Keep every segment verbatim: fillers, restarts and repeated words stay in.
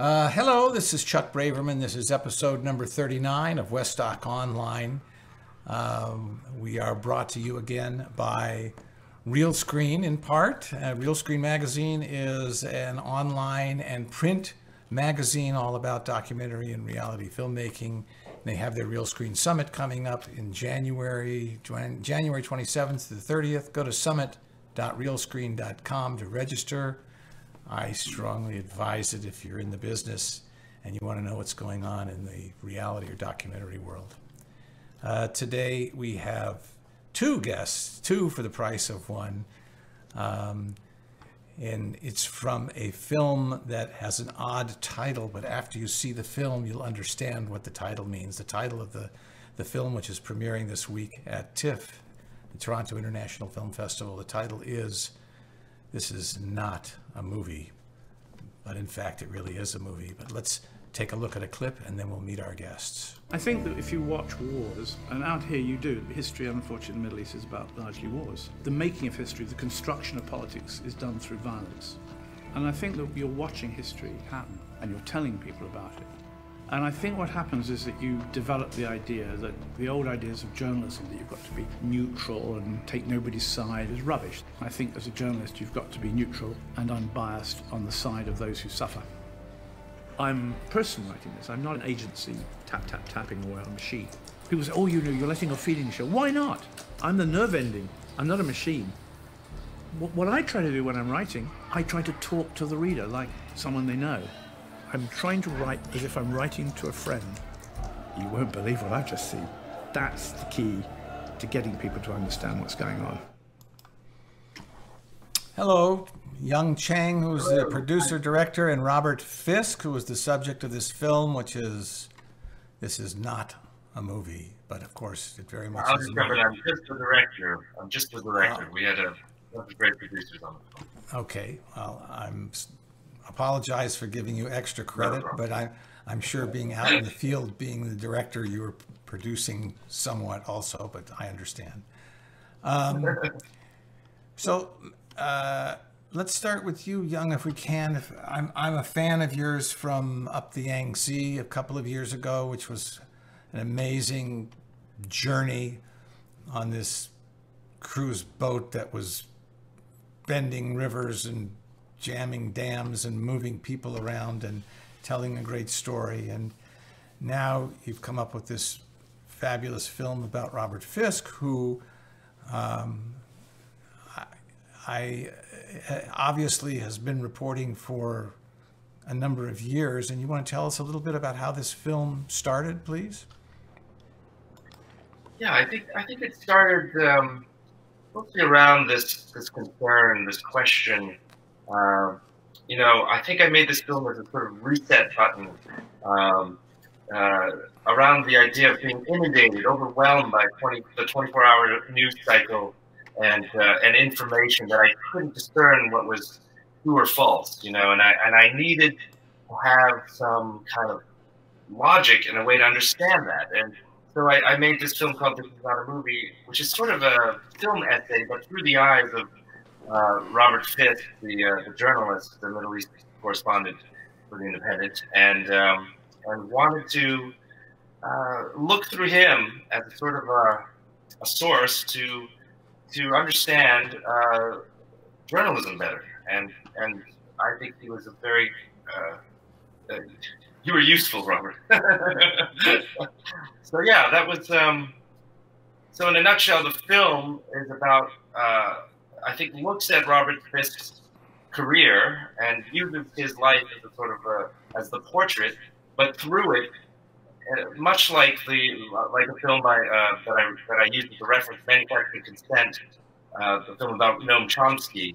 Uh, hello, this is Chuck Braverman. This is episode number thirty-nine of Westdoc Online. Um, we are brought to you again by RealScreen in part. Uh, RealScreen magazine is an online and print magazine all about documentary and reality filmmaking. They have their RealScreen Summit coming up in January, January twenty-seventh to the thirtieth. Go to summit dot real screen dot com to register. I strongly advise it if you're in the business and you want to know what's going on in the reality or documentary world. Uh, today we have two guests, two for the price of one. Um, and it's from a film that has an odd title, but after you see the film, you'll understand what the title means. The title of the, the film, which is premiering this week at TIFF, the Toronto International Film Festival, the title is This Is Not a Movie, but in fact, it really is a movie. But let's take a look at a clip and then we'll meet our guests. I think that if you watch wars, and out here you do, history, unfortunately, in the Middle East is about largely wars. The making of history, the construction of politics is done through violence. And I think that you're watching history happen and you're telling people about it. And I think what happens is that you develop the idea that the old ideas of journalism, that you've got to be neutral and take nobody's side, is rubbish. I think as a journalist, you've got to be neutral and unbiased on the side of those who suffer. I'm person writing this. I'm not an agency tap, tap, tapping away on a machine. People say, oh, you know, you're letting your feelings show. Why not? I'm the nerve ending. I'm not a machine. What I try to do when I'm writing, I try to talk to the reader like someone they know. I'm trying to write as if I'm writing to a friend. You won't believe what I've just seen. That's the key to getting people to understand what's going on. Hello, Yung Chang, who's the producer, director, and Robert Fisk, who is the subject of this film, which is, this is not a movee, but of course, it very much is. I'm just the director. I'm just the director. Oh. We had a, a great producers on the film. Okay, well, I'm... apologize for giving you extra credit, but I, I'm sure being out in the field, being the director, you were producing somewhat also, but I understand. Um, so uh, let's start with you, Yung, if we can. If, I'm, I'm a fan of yours from Up the Yangzee a couple of years ago, which was an amazing journey on this cruise boat that was bending rivers and jamming dams and moving people around and telling a great story. And now you've come up with this fabulous film about Robert Fisk, who um, I, I obviously has been reporting for a number of years. And you want to tell us a little bit about how this film started, please? Yeah, I think, I think it started um, mostly around this, this concern, this question. Uh, you know, I think I made this film as a sort of reset button um, uh, around the idea of being inundated, overwhelmed by twenty, the twenty-four hour news cycle and uh, and information that I couldn't discern what was true or false. You know, and I and I needed to have some kind of logic and a way to understand that. And so I, I made this film called This Is Not a Movie, which is sort of a film essay, but through the eyes of Uh, Robert Fisk, the, uh, the journalist, the Middle East correspondent for The Independent, and um, and wanted to uh, look through him as a sort of a, a source to to understand uh, journalism better. And and I think he was a very uh, uh, you were useful, Robert. So yeah, that was um, so in a nutshell, the film is about. Uh, I think looks at Robert Fisk's career and uses his life as a sort of a, as the portrait, but through it, much like the like a film by, uh, that I that I used as a reference, Manufacturing Consent, uh, the film about Noam Chomsky,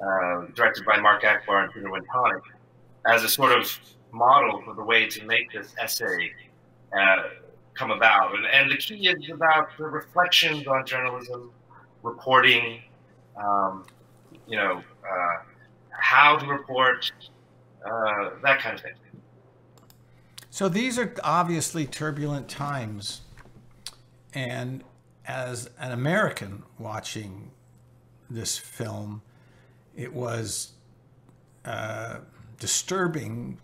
uh, directed by Mark Akbar and Peter Wentonic, as a sort of model for the way to make this essay uh, come about. And and the key is about the reflections on journalism, reporting. Um, you know, uh, how to report, uh, that kind of thing. So these are obviously turbulent times. And as an American watching this film, it was uh, disturbing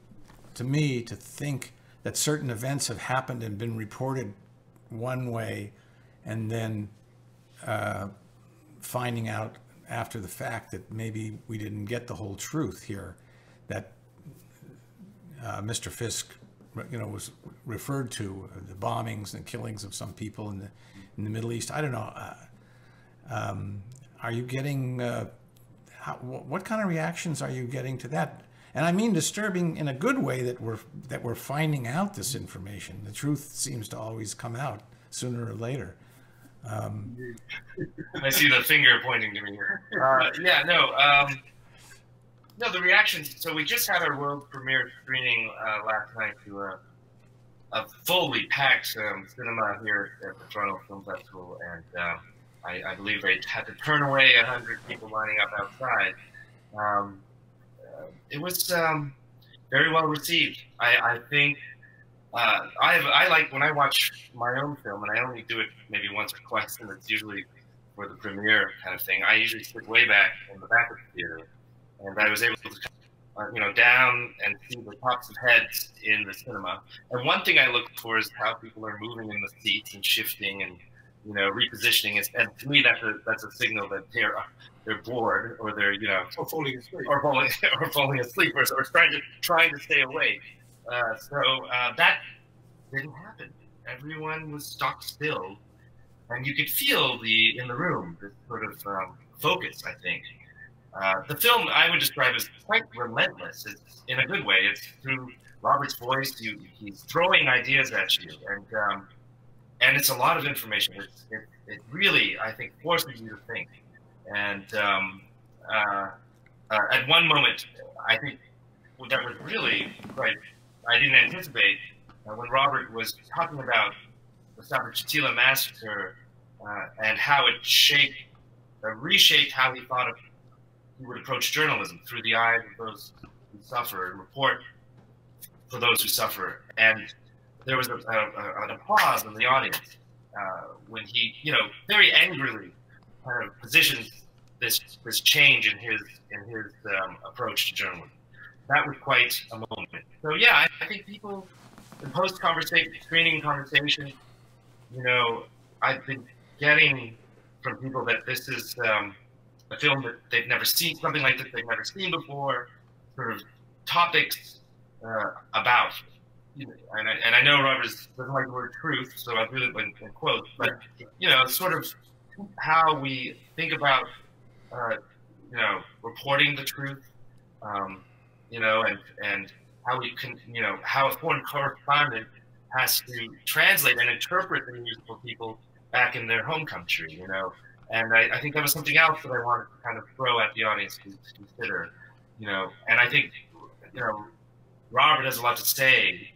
to me to think that certain events have happened and been reported one way, and then uh, finding out after the fact that maybe we didn't get the whole truth here, that uh, Mister Fisk, you know, was referred to uh, the bombings and killings of some people in the in the Middle East. I don't know. Uh, um, are you getting uh, how, what kind of reactions are you getting to that? And I mean disturbing in a good way, that we're that we're finding out this information. The truth seems to always come out sooner or later. Um, I see the finger pointing to me here. Uh, yeah, no, um, no. The reactions. So we just had our world premiere screening uh, last night to a, a fully packed um, cinema here at the Toronto Film Festival, and um, I, I believe they had to turn away a hundred people lining up outside. Um, uh, it was um, very well received. I, I think. Uh, I, I like, when I watch my own film, and I only do it maybe once or twice, and it's usually for the premiere kind of thing, I usually sit way back in the back of the theater, and I was able to come, uh, you know, down and see the tops of heads in the cinema. And one thing I look for is how people are moving in the seats and shifting and, you know, repositioning. Is, and to me, that's a, that's a signal that they're, they're bored, or they're, you know, or falling asleep, or falling, or falling asleep, or, or trying to, trying to stay awake. Uh, so uh, that didn't happen. Everyone was stock still, and you could feel the in the room this sort of um, focus. I think uh, the film I would describe as quite relentless. It's in a good way. It's through Robert's voice. You, he's throwing ideas at you, and um, and it's a lot of information. It's, it it really, I think, forces you to think. And um, uh, uh, at one moment, I think that was really quite. I didn't anticipate uh, when Robert was talking about the Sabra and Shatila massacre uh, and how it shaped, uh, reshaped how he thought of, he would approach journalism through the eyes of those who suffer and report for those who suffer. And there was a, a, an applause in the audience uh, when he, you know, very angrily kind of positions this this change in his in his um, approach to journalism. That was quite a moment. So yeah, I, I think people, the post-conversation, screening conversation, you know, I've been getting from people that this is um, a film that they've never seen, something like this they've never seen before, sort of topics uh, about, you know, and, I, and I know Robert doesn't like the word truth, so I've really been in quotes, but you know, sort of how we think about, uh, you know, reporting the truth, um, you know, and, and how we can, you know, how a foreign correspondent has to translate and interpret the news for people back in their home country, you know. And I, I think that was something else that I wanted to kind of throw at the audience to, to consider, you know. And I think, you know, Robert has a lot to say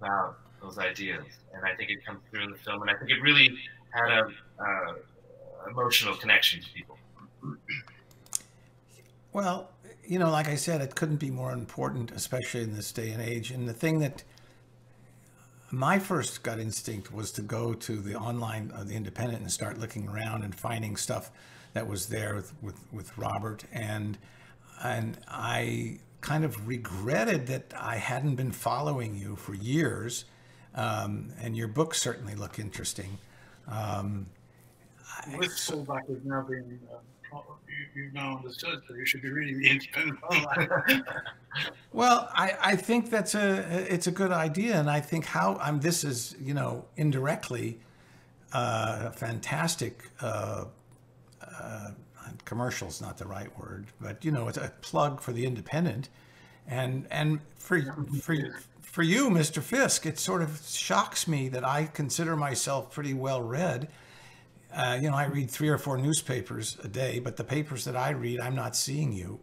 about those ideas, and I think it comes through in the film, and I think it really had a uh, emotional connection to people. Well, you know, like I said, it couldn't be more important, especially in this day and age. And the thing that my first gut instinct was to go to the online of The Independent and start looking around and finding stuff that was there with, with, with Robert. And, and I kind of regretted that I hadn't been following you for years. Um, and your books certainly look interesting. Um, With Fullback is now being... Uh... You, you've now understood that you should be reading The Independent online. Well, I, I think that's a it's a good idea, and I think how I'm. This is, you know, indirectly uh, fantastic. Uh, uh, commercial's not the right word, but you know, it's a plug for The Independent, and and for for for you, Mister Fisk. It sort of shocks me that I consider myself pretty well read. Uh, you know, I read three or four newspapers a day, but the papers that I read, I'm not seeing you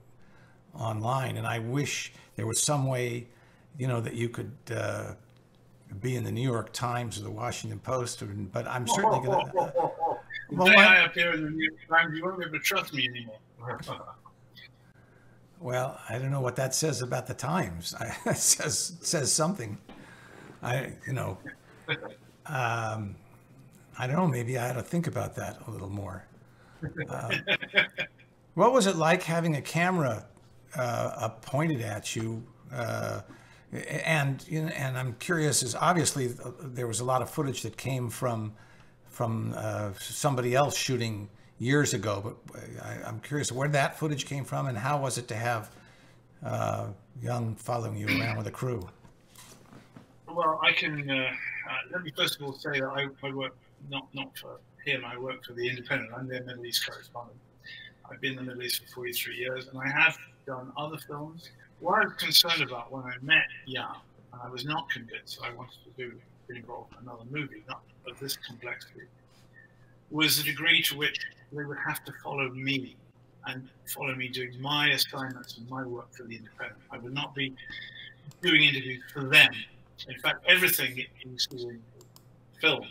online. And I wish there was some way, you know, that you could uh, be in the New York Times or the Washington Post, or, but I'm certainly going to... Uh, well, the day I appear in the New York Times, you won't be able to trust me anymore. Well, I don't know what that says about the Times. I, it says, says something. I, you know... Um, I don't know, maybe I had to think about that a little more. Uh, what was it like having a camera uh, pointed at you, uh, And and I'm curious, is obviously there was a lot of footage that came from from uh, somebody else shooting years ago, but I, I'm curious where that footage came from and how was it to have uh, Yung following you around with a crew? Well, I can uh, uh, let me first of all say that I, I work not not for him. I work for The Independent. I'm their Middle East correspondent. I've been in the Middle East for forty-three years, and I have done other films. What I was concerned about when I met Yung, and I was not convinced I wanted to do be involved in another movie, not of this complexity, was the degree to which they would have to follow me and follow me doing my assignments and my work for The Independent. I would not be doing interviews for them. In fact, everything is in film,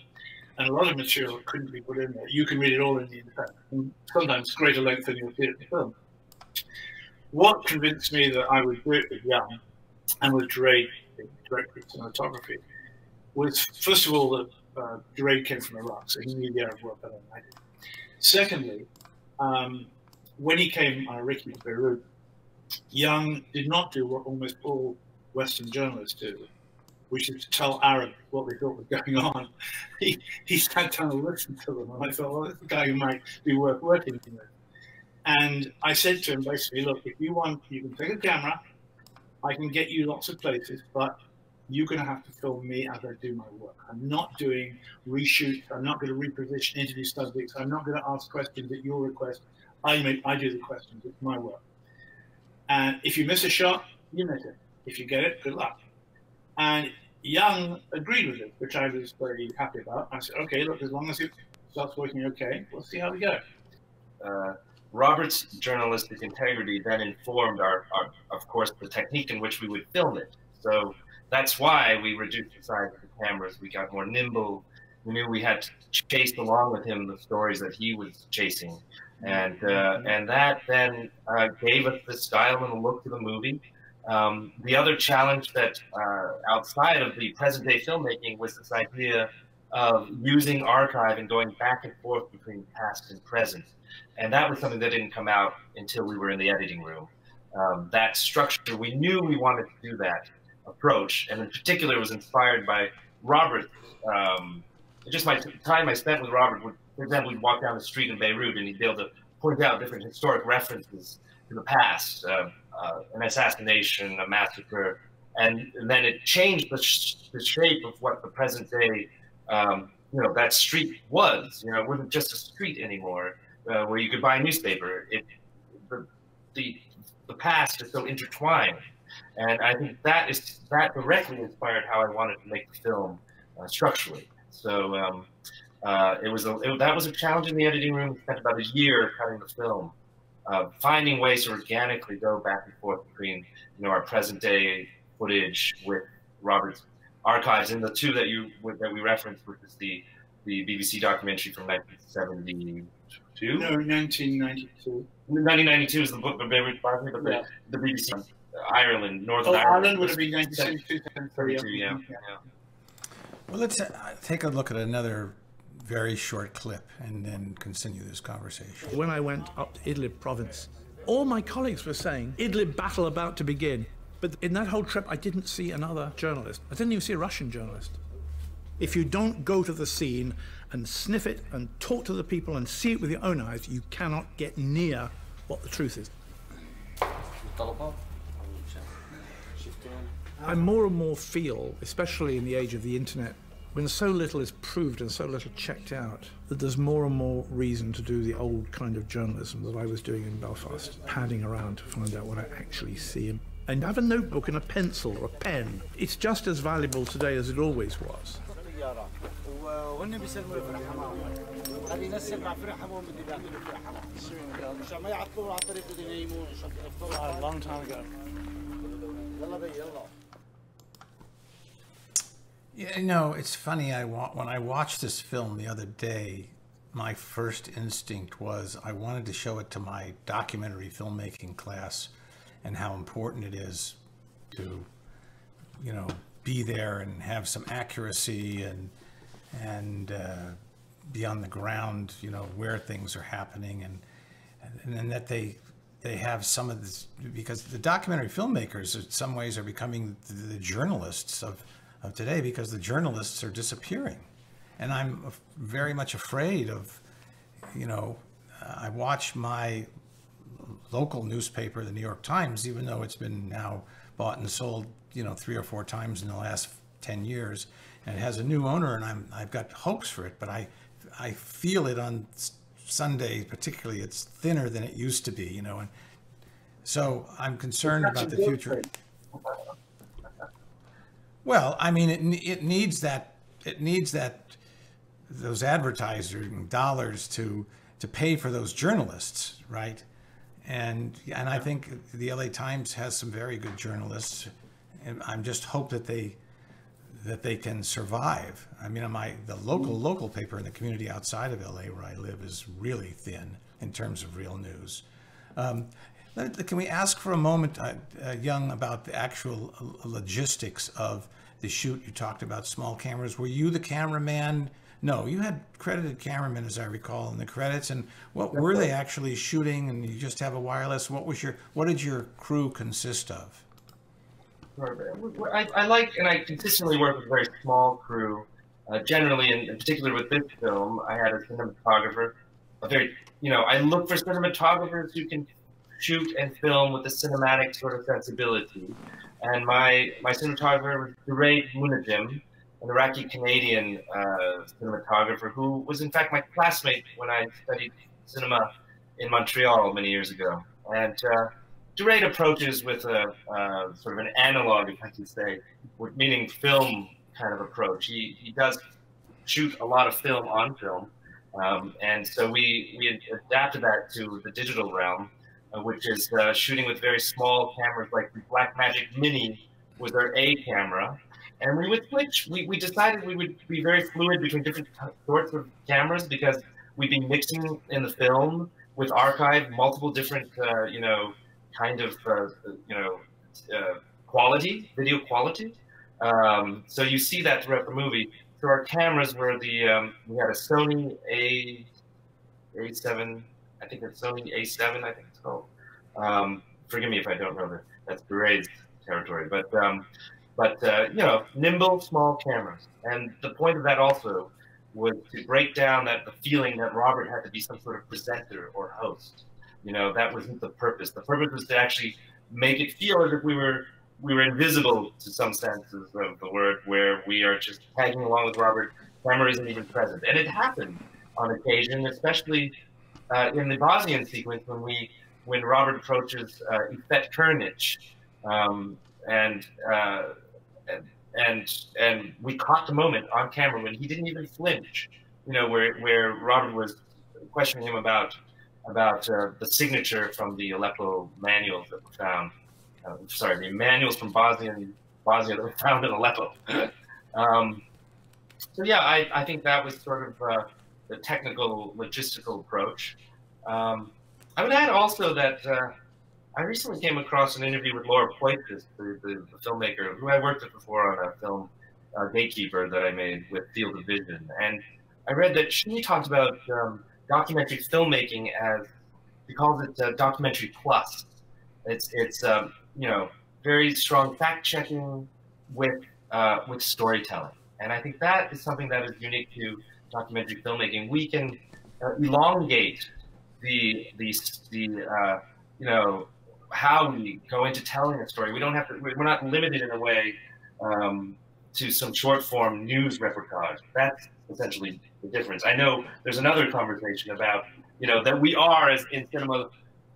and a lot of material couldn't be put in there. You can read it all in The Independent, and sometimes greater length than you'll see it in the film. What convinced me that I would do it with Yung and with Duraid, the director of cinematography, was first of all that uh, Duraid came from Iraq, so he knew the Arab world better than I did. Secondly, um, when he came on a Ricky to Beirut, Yung did not do what almost all Western journalists do, which is to tell Arabs what they thought was going on. He, he sat down and listened to them, and I thought, well, this is a guy who might be worth working with. And I said to him basically, look, if you want, you can take a camera, I can get you lots of places, but you're going to have to film me as I do my work. I'm not doing reshoots, I'm not going to reposition interview subjects, I'm not going to ask questions at your request. I make, I do the questions, it's my work. And if you miss a shot, you miss it. If you get it, good luck. And Yung agreed with it, which I was very happy about. I said, okay, look, as long as it starts working okay, we'll see how we go. Uh, Robert's journalistic integrity then informed our, our, of course, the technique in which we would film it. So that's why we reduced the size of the cameras. We got more nimble. We knew we had to chase along with him the stories that he was chasing. And, uh, and that then uh, gave us the style and the look to the movie. Um, the other challenge that uh, outside of the present day filmmaking was this idea of using archive and going back and forth between past and present. And that was something that didn't come out until we were in the editing room. Um, that structure, we knew we wanted to do that approach, and in particular it was inspired by Robert. Um, just my time I spent with Robert, would, for example, we'd walk down the street in Beirut and he'd be able to point out different historic references to the past, uh, uh, an assassination, a massacre, and, and then it changed the, sh the shape of what the present day, um, you know, that street was. You know, it wasn't just a street anymore. Uh, where you could buy a newspaper, it, the, the the past is so intertwined, and I think that is that directly inspired how I wanted to make the film uh, structurally. So um, uh, it was a, it, that was a challenge in the editing room. We spent about a year cutting the film, uh, finding ways to organically go back and forth between you know our present day footage with Robert's archives, and the two that you that we referenced, which is the the B B C documentary from nineteen seventy. No, nineteen ninety-two. nineteen ninety-two is the book of Beirut, but the, yeah. the B B C, Ireland, Northern oh, Ireland. Ireland would have been nineteen seventy-two, yeah. yeah. Well, let's uh, take a look at another very short clip and then continue this conversation. When I went up to Idlib province, all my colleagues were saying, Idlib battle about to begin. But in that whole trip, I didn't see another journalist. I didn't even see a Russian journalist. If you don't go to the scene and sniff it and talk to the people and see it with your own eyes, you cannot get near what the truth is. I more and more feel, especially in the age of the internet, when so little is proved and so little checked out, that there's more and more reason to do the old kind of journalism that I was doing in Belfast, padding around to find out what I actually see. And have a notebook and a pencil or a pen. It's just as valuable today as it always was. A long time ago. Yeah, you know, it's funny. I wa when I watched this film the other day, my first instinct was I wanted to show it to my documentary filmmaking class and how important it is to, you know, be there and have some accuracy and and uh, be on the ground, you know, where things are happening, and and, and that they they have some of this, because the documentary filmmakers in some ways are becoming the journalists of, of today, because the journalists are disappearing. And I'm very much afraid of, you know, I watch my local newspaper, the New York Times, even though it's been now bought and sold, you know, three or four times in the last ten years, and it has a new owner, and I'm, I've got hopes for it, but I, I feel it on Sunday, particularly, it's thinner than it used to be, you know, and so I'm concerned about the future. Well, I mean, it, it needs that, it needs that, those advertising dollars to, to pay for those journalists, right? And, and I think the L A Times has some very good journalists, and I'm just hope that they, that they can survive. I mean, my, the local, local paper in the community outside of L A where I live is really thin in terms of real news. Um, can we ask for a moment, uh, uh, Yung, about the actual logistics of the shoot? You talked about small cameras. Were you the cameraman? No, you had credited cameramen, as I recall, in the credits. And what were they actually shooting? And you just have a wireless. What was your, what did your crew consist of? I, I like, and I consistently work with a very small crew. Uh, generally, and in particular with this film, I had a cinematographer. A very, you know, I look for cinematographers who can shoot and film with a cinematic sort of sensibility. And my my cinematographer was Duraid Munajim, an Iraqi-Canadian uh, cinematographer who was, in fact, my classmate when I studied cinema in Montreal many years ago. And uh, Duraid approaches with a uh, sort of an analog, if I can say, meaning film kind of approach. He, he does shoot a lot of film on film, um, and so we, we adapted that to the digital realm, uh, which is uh, shooting with very small cameras, like the Blackmagic Mini was our A camera. And we would switch, we, we decided we would be very fluid between different sorts of cameras, because we'd be mixing in the film with archive, multiple different, uh, you know, kind of, uh, you know, uh, quality, video quality. Um, so you see that throughout the movie. So our cameras were the, um, we had a Sony A seven, I think it's Sony A seven, I think it's called. Um, forgive me if I don't remember, that's Duraid's territory. But, um, but uh, you know, nimble, small cameras. And the point of that also was to break down that the feeling that Robert had to be some sort of presenter or host. You know, that wasn't the purpose. The purpose was to actually make it feel as if we were we were invisible to some senses of the word, where we are just tagging along with Robert. Camera isn't even present, and it happened on occasion, especially uh, in the Bosnian sequence when we when Robert approaches uh, Ifet Kurnić, um, and uh, and and we caught the moment on camera when he didn't even flinch. You know, where where Robert was questioning him about. about uh, the signature from the Aleppo manuals that were found, uh, sorry, the manuals from Bosnia, Bosnia that were found in Aleppo. um, so yeah, I, I think that was sort of uh, the technical, logistical approach. Um, I would add also that uh, I recently came across an interview with Laura Poitras, the, the, the filmmaker who I worked with before on a film, uh, Gatekeeper, that I made with Field of Vision. And I read that she talked about um, documentary filmmaking as, he calls it uh, documentary plus. It's, it's um, you know, very strong fact checking with, uh, with storytelling. And I think that is something that is unique to documentary filmmaking. We can uh, elongate the, the, the uh, you know, how we go into telling a story. We don't have to, we're not limited in a way um, to some short form news reportage. That's essentially the difference. I know there's another conversation about, you know, that we are, as in cinema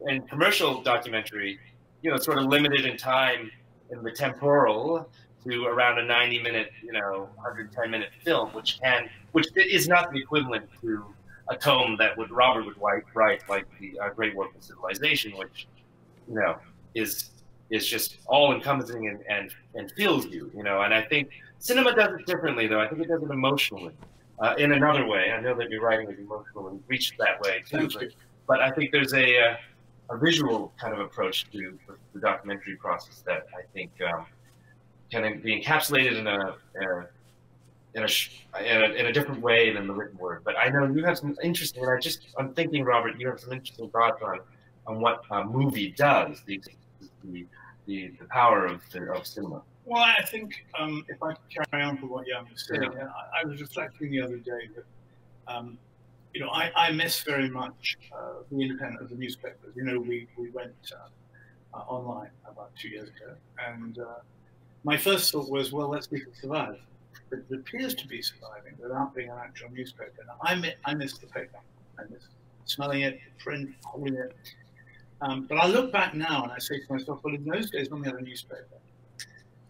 and commercial documentary, you know, sort of limited in time in the temporal to around a ninety minute, you know, one hundred ten minute film, which can, which is not the equivalent to a tome that would Robert would write, like the uh, Great War for Civilization, which, you know, is is just all encompassing and, and, and fills you, you know. And I think cinema does it differently, though. I think it does it emotionally. Uh, in another way, I know that your writing is emotional and reached that way too, but, but I think there's a uh, a visual kind of approach to the, the documentary process that I think um, can be encapsulated in a, a, in, a sh in a in a different way than the written word. But I know you have some interesting, and I just I'm thinking, Robert, you have some interesting thoughts on on what a movie does, the the, the, the power of, the, of cinema. Well, I think um, if I could carry on from what Yung was saying, yeah. I, I was reflecting the other day that, um, you know, I, I miss very much uh, The Independent as a newspaper. You know, we, we went uh, uh, online about two years ago, and uh, my first thought was, well, let's see if it survives. It appears to be surviving without being an actual newspaper. Now, I, mi I miss the paper. I miss smelling it, print, holding it. Um, but I look back now and I say to myself, well, in those days when we had a newspaper,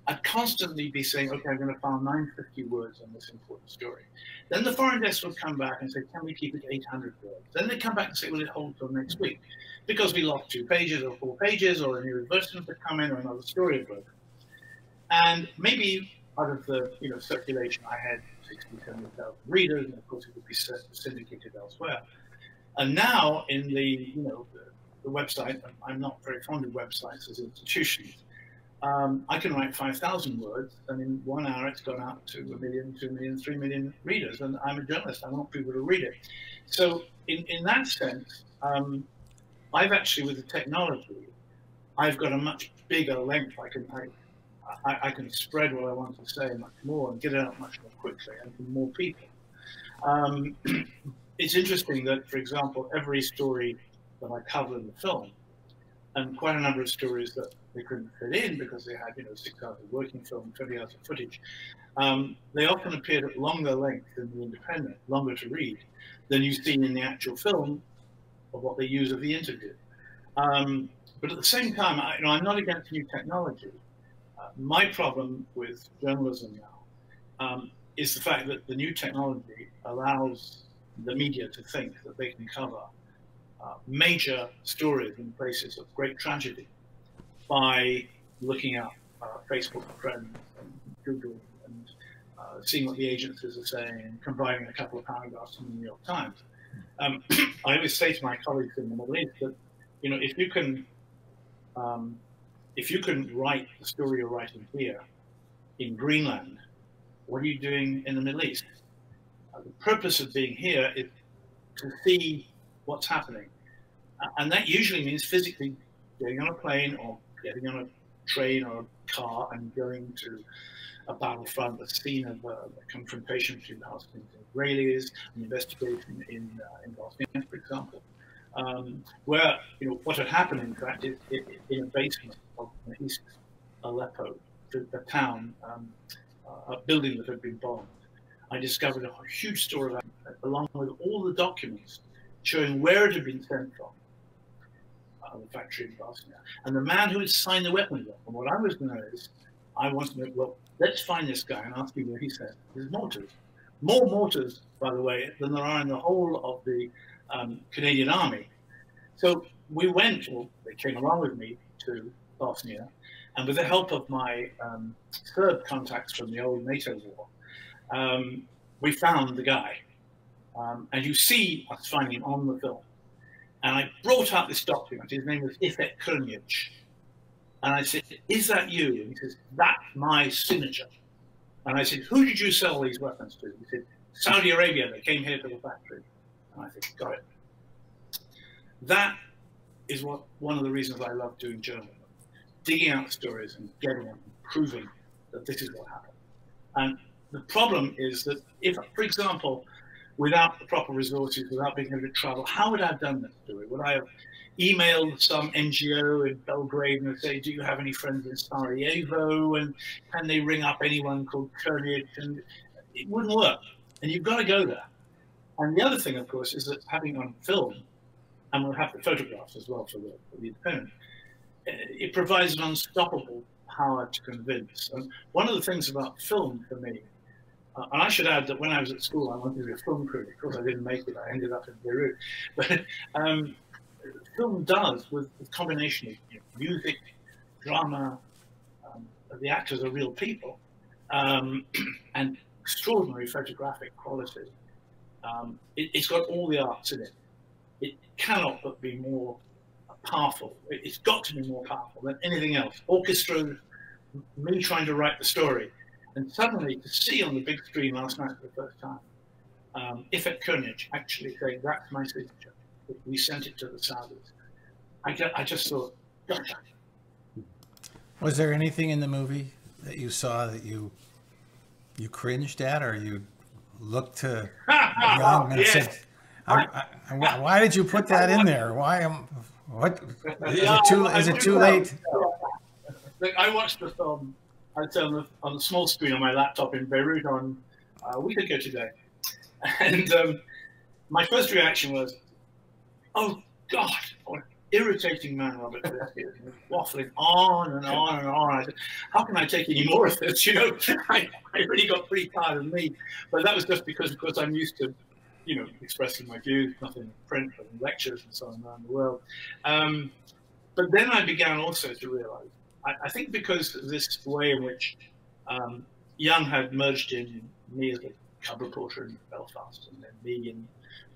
I'd constantly be saying, okay, I'm going to file nine hundred fifty words on this important story. Then the foreign desk would come back and say, can we keep it eight hundred words? Then they come back and say, will it hold till next week? Because we lost two pages or four pages or a new advertisement had come in or another story had broken. And maybe out of the you know circulation, I had sixty, seventy thousand readers, and of course it would be syndicated elsewhere. And now in the, you know, the, the website, I'm not very fond of websites as institutions, Um, I can write five thousand words, and in one hour it's gone out to a million, two million, three million readers, and I'm a journalist, I want people to read it. So in, in that sense, um, I've actually, with the technology, I've got a much bigger length. I can, I, I, I can spread what I want to say much more and get it out much more quickly and to more people. Um, it's interesting that, for example, every story that I cover in the film, and quite a number of stories that they couldn't fit in because they had, you know, six hours of working film, twenty hours of footage. Um, they often appeared at longer length than The Independent, longer to read, than you see in the actual film of what they use of the interview. Um, but at the same time, I, you know, I'm not against new technology. Uh, my problem with journalism now um, is the fact that the new technology allows the media to think that they can cover uh, major stories in places of great tragedy by looking up uh, Facebook friends and Google and uh, seeing what the agencies are saying and combining a couple of paragraphs from the New York Times. Um, I always say to my colleagues in the Middle East that, you know, if you can, um, if you can write the story you're writing here in Greenland, what are you doing in the Middle East? Uh, the purpose of being here is to see what's happening. Uh, and that usually means physically getting on a plane or getting on a train or a car and going to a battlefront, the scene of a confrontation between the Palestinians and Israelis, an investigation in uh, in Bosnia, for example, um, where you know what had happened in fact is it, it, in a basement of East Aleppo, the, the town, um, uh, a building that had been bombed. I discovered a huge story along with all the documents showing where it had been sent from. The factory in Bosnia, and the man who had signed the weapons up. And what I was going to know is, I wanted to know, well, let's find this guy and ask him what he said. There's mortars. More mortars, by the way, than there are in the whole of the um, Canadian Army. So we went, well, they came along with me to Bosnia, and with the help of my um, Serb contacts from the old NATO war, um, we found the guy. Um, and you see us finding him on the film. And I brought out this document. His name was Ifet Kurnić. And I said, is that you? And he says, that's my signature. And I said, who did you sell these weapons to? He said, Saudi Arabia. They came here to the factory. And I said, got it. That is what one of the reasons I love doing journalism. Digging out stories and getting them, and proving that this is what happened. And the problem is that if, for example, without the proper resources, without being able to travel, how would I have done this story? Would I have emailed some N G O in Belgrade and say, do you have any friends in Sarajevo? And can they ring up anyone called Kurdish? And it wouldn't work. And you've got to go there. And the other thing, of course, is that having on film, and we'll have the photographs as well for the, for the Independent, it provides an unstoppable power to convince. And one of the things about film for me, Uh, and I should add that when I was at school, I wanted to be a film critic. Of course, I didn't make it. I ended up in Beirut. But um, film does, with the combination of you know, music, drama, um, the actors are real people, um, and extraordinary photographic quality. Um, it, it's got all the arts in it. It cannot but be more powerful. It, it's got to be more powerful than anything else. Orchestra, me trying to write the story. And suddenly, to see on the big screen last night for the first time, um, Ifet Kurnić actually saying, that's my signature. We sent it to the Saudis. I just, I just saw it. Was there anything in the movie that you saw that you you cringed at, or you looked to young and yes. said, I, I, I, "Why did you put that in there? Why am what? Is it too, is it too late?" Look, I watched the film. I was on the, on the small screen on my laptop in Beirut on uh, a week ago today, and um, my first reaction was, "Oh God, what an irritating man, Robert Fisk, waffling on and on and on." I said, "How can I take any more of this?" You know, I, I really got pretty tired of me. But that was just because, of course, I'm used to, you know, expressing my views, nothing in print, but in lectures and so on around the world. Um, but then I began also to realize. I think because of this way in which um, Yung had merged in me as a cub reporter in Belfast, and then me in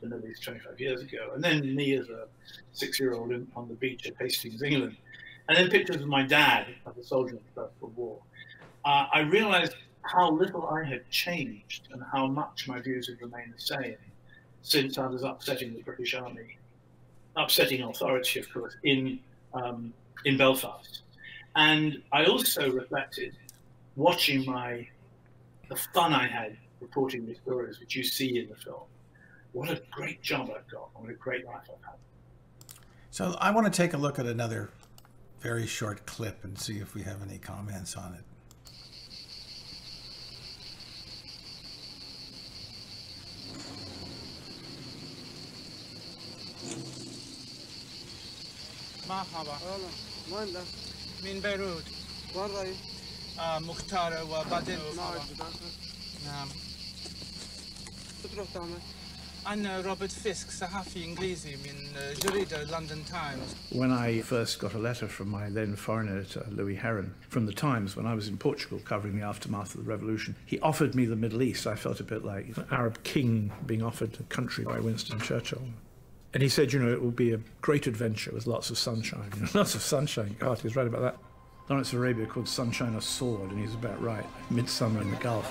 the Middle East twenty-five years ago, and then me as a six-year-old on the beach at Hastings, England, and then pictures of my dad as a soldier in the First World War, uh, I realized how little I had changed and how much my views had remained the same since I was upsetting the British Army, upsetting authority, of course, in, um, in Belfast. And I also reflected, watching my, the fun I had reporting these stories, which you see in the film. What a great job I've got, what a great life I've had. So I want to take a look at another very short clip and see if we have any comments on it. Marhaba. Hello. من بيروت. وين رايح؟ مختارة وبعدين. نعم. نعم. شو تروح تعمل؟ أنا روبرت فيسك صحفي إنجليزي من جريدة لندن تايمز. When I first got a letter from my then foreign editor Louis Heron from the Times when I was in Portugal covering the aftermath of the revolution, he offered me the Middle East. I felt a bit like an Arab king being offered a country by Winston Churchill. And he said, you know, it will be a great adventure with lots of sunshine. You know, lots of sunshine. God, he was right about that. Lawrence of Arabia called sunshine a sword, and he's about right. Midsummer in the Gulf.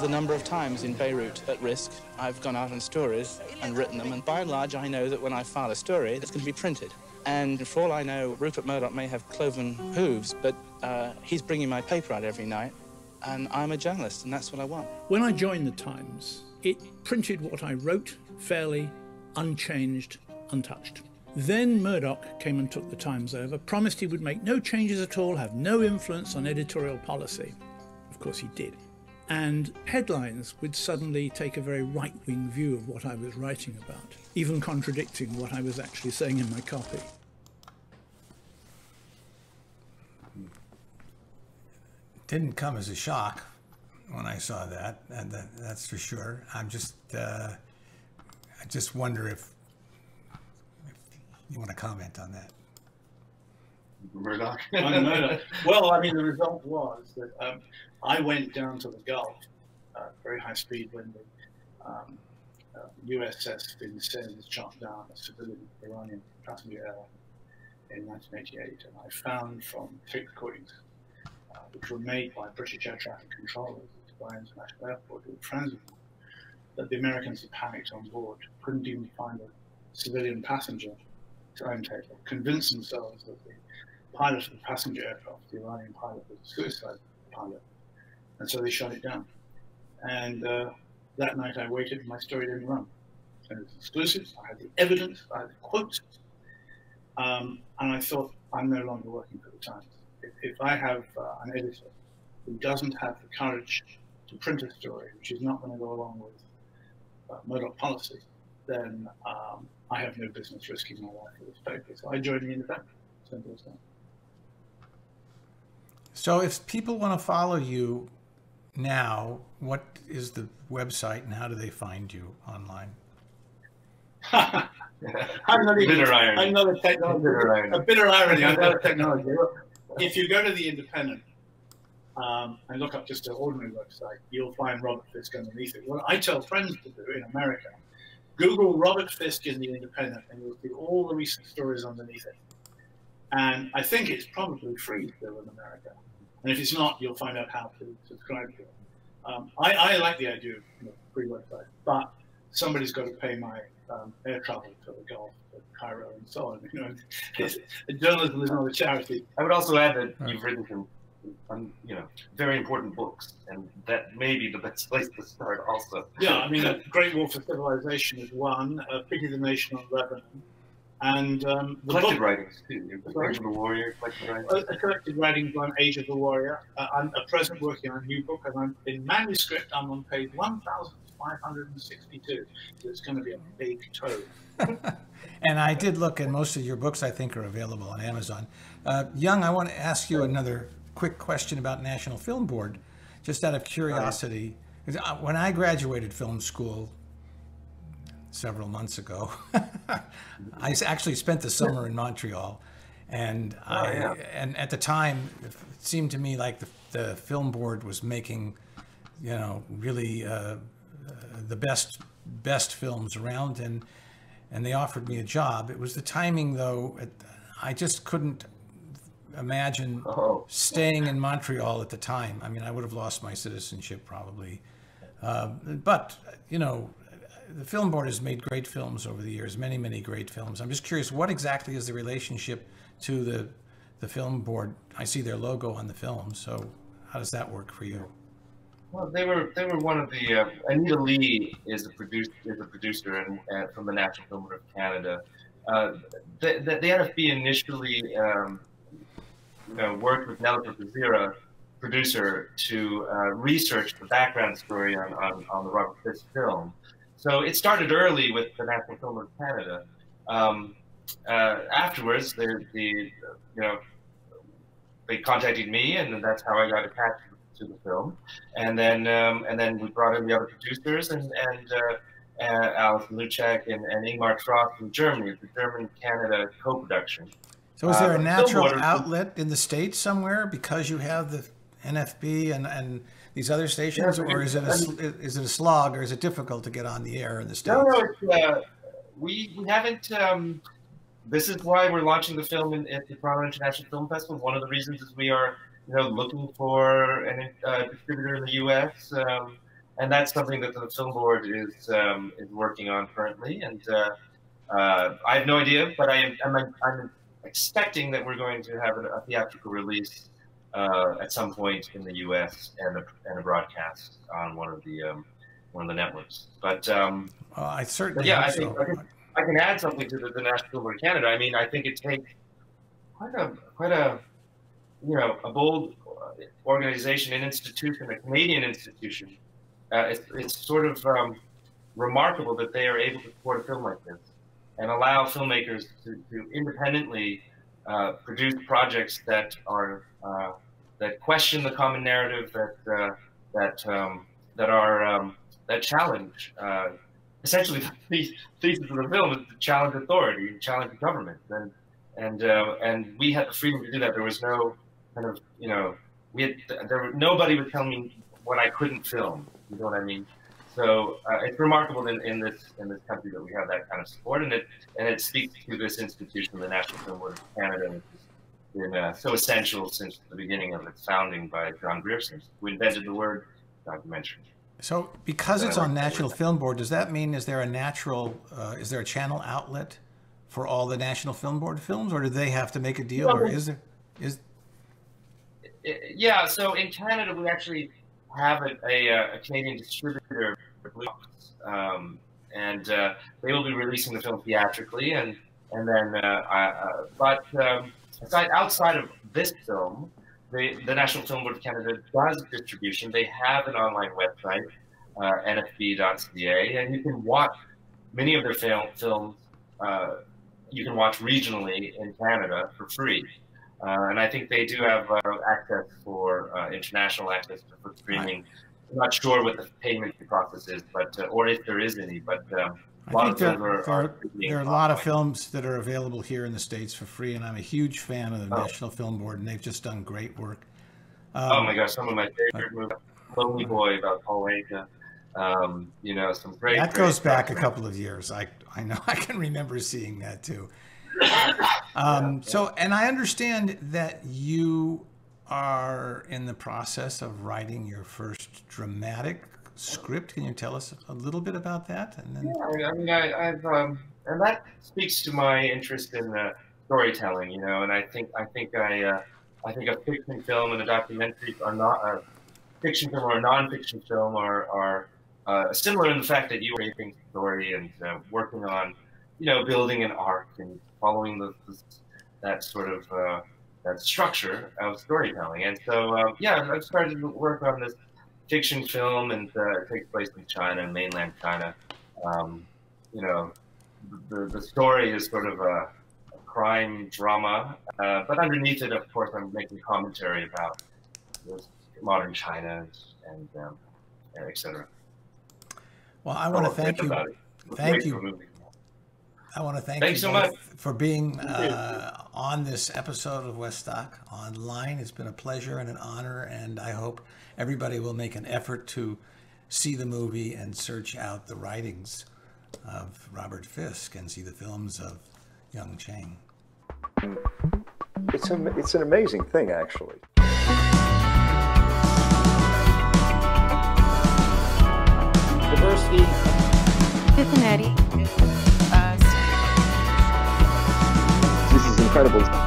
The number of times in Beirut at risk, I've gone out on stories and written them, and by and large, I know that when I file a story, it's going to be printed. And for all I know, Rupert Murdoch may have cloven hooves, but uh, he's bringing my paper out every night. And I'm a journalist, and that's what I want. When I joined the Times, it printed what I wrote fairly, unchanged, untouched. Then Murdoch came and took the Times over, promised he would make no changes at all, have no influence on editorial policy. Of course he did. And headlines would suddenly take a very right-wing view of what I was writing about, even contradicting what I was actually saying in my copy. Didn't come as a shock when I saw that, and that, that's for sure. I'm just, uh, I just wonder if, if you want to comment on that. Murdoch. On Murdoch. Well, I mean, the result was that um, I went down to the Gulf, uh, very high speed, when the um, uh, U S S Vincennes was shot down, a civilian Iranian passenger airline, in nineteen eighty-eight, and I found from tape recordings, Uh, which were made by British air traffic controllers at Dubai International Airport in transit, that the Americans had panicked on board, couldn't even find a civilian passenger timetable, convinced themselves that the pilot of the passenger aircraft, the Iranian pilot, was a suicide pilot, and so they shut it down. And uh, that night I waited, and my story didn't run. And it was exclusive, I had the evidence, I had the quotes, um, and I thought, I'm no longer working for the Times. If I have uh, an editor who doesn't have the courage to print a story, which is not going to go along with uh, Murdoch policy, then um, I have no business risking my life for this paper. So I joined the Independent. Simple as that. So if people want to follow you now, what is the website and how do they find you online? I'm not even, bitter irony. I'm not a technology. Bitter irony. A bitter irony. I'm not a technology. If you go to The Independent um, and look up just an ordinary website, you'll find Robert Fisk underneath it. What I tell friends to do in America, Google Robert Fisk in The Independent and you'll see all the recent stories underneath it. And I think it's probably free still in America. And if it's not, you'll find out how to subscribe to it. Um, I, I like the idea of, you know, free websites, but somebody's got to pay my um, air travel to the Gulf, to Cairo, and so on. You know, it's, journalism is not a charity. I would also add that you've written some, um, you know, very important books, and that may be the best place to start. Also, yeah, I mean, The Great War for Civilization is one. Uh, Pity the Nation on Lebanon. And um, the collected book, writings too. Age of the Warrior, collected writings. Uh, collected writings on Age of the Warrior. Uh, I'm at present working on a new book, and I'm in manuscript. I'm on page one thousand five hundred sixty-two. So it's going to be a big tome. And I did look, and most of your books I think are available on Amazon. Uh, Yung, I want to ask you another quick question about National Film Board, just out of curiosity. Uh, when I graduated film school several months ago, I actually spent the summer in Montreal, and oh, I, yeah. and at the time it seemed to me like the, the film board was making, you know, really uh, uh, the best best films around, and and they offered me a job. It was the timing, though. It, I just couldn't imagine oh. staying in Montreal at the time. I mean, I would have lost my citizenship probably, uh, but you know. The film board has made great films over the years, many, many great films. I'm just curious, what exactly is the relationship to the the film board? I see their logo on the film, so how does that work for you? Well, they were they were one of the uh, Anita Lee is a producer is a producer and uh, from the National Film Board of Canada. Uh, the, the, the N F B initially um, you know, worked with Nelly Bezira, producer, to uh, research the background story on on, on the Robert Fisk film. So it started early with the National Film Board of Canada. Um, uh, afterwards, the, the you know they contacted me, and that's how I got attached to the film. And then um, and then we brought in the other producers, and and uh, uh, Alison Luchak and, and Ingmar Trost from Germany, the German-Canada co-production. So is there a uh, natural outlet in the States somewhere because you have the N F B and and these other stations, yeah, or is it a, is it a slog, or is it difficult to get on the air in the States? No, no, it's, uh, we, we haven't, um, this is why we're launching the film in, at the Toronto International Film Festival. One of the reasons is we are, you know, looking for a uh, distributor in the U S, um, and that's something that the film board is, um, is working on currently, and uh, uh, I have no idea, but I am, I'm, I'm expecting that we're going to have a, a theatrical release Uh, at some point in the U S and a, and a broadcast on one of the um, one of the networks. But um, uh, I certainly but yeah, I think, so. I think I can add something to the, the National Film Board of Canada. I mean, I think it takes quite a quite a you know a bold organization, an institution, a Canadian institution. Uh, it's it's sort of um, remarkable that they are able to support a film like this and allow filmmakers to, to independently uh, produce projects that are Uh, that question the common narrative, that uh, that um, that are um, that challenge uh, essentially the thesis of the film is to challenge authority and challenge the government, and and uh, and we had the freedom to do that. There was no kind of you know we had there nobody would tell me what I couldn't film. You know what I mean? So uh, it's remarkable in, in this in this country that we have that kind of support, and it and it speaks to this institution, the National Film Board of Canada. Been uh, so essential since the beginning of its founding by John Grierson, who invented the word documentary. So, because it's on National Film Board, does that mean is there a natural, uh, is there a channel outlet for all the National Film Board films, or do they have to make a deal, or is there? Is yeah. So in Canada, we actually have a, a, a Canadian distributor, um, and uh, they will be releasing the film theatrically, and and then, uh, uh, but. Um, Aside, outside of this film, the, the National Film Board of Canada does distribution. They have an online website, uh, N F B dot C A, and you can watch many of their film, films. Uh, you can watch regionally in Canada for free, uh, and I think they do have uh, access for uh, international access for streaming. I'm not sure what the payment process is, but uh, or if there is any, but. Um, I think there, are, are, there are a lot of films that are available here in the States for free, and I'm a huge fan of the oh. National Film Board, and they've just done great work. Um, oh my gosh, some of my favorite movies, Lonely Boy about Paul Anka, um, you know, some great. That great goes back a couple of years. I I know I can remember seeing that too. Um, yeah, so, and I understand that you are in the process of writing your first dramatic script. Can you tell us a little bit about that? And then... Yeah, I mean, I, I've um, and that speaks to my interest in uh, storytelling, you know. And I think I think I uh, I think a fiction film and a documentary are not a fiction film or a non-fiction film are are uh, similar in the fact that you are shaping story and uh, working on, you know, building an arc and following the, the that sort of uh, that structure of storytelling. And so uh, yeah, I've started to work on this fiction film, and uh, it takes place in China, mainland China. Um, you know, the, the story is sort of a, a crime drama, uh, but underneath it, of course, I'm making commentary about this modern China and, um, and et cetera. Well, I want to thank you. Thank you. I want to thank Thanks you so much. for being uh, on this episode of Westdoc Online. It's been a pleasure and an honor, and I hope everybody will make an effort to see the movie and search out the writings of Robert Fisk and see the films of Yung Chang. It's, a, it's an amazing thing, actually. Diversity. Cincinnati. Incredible.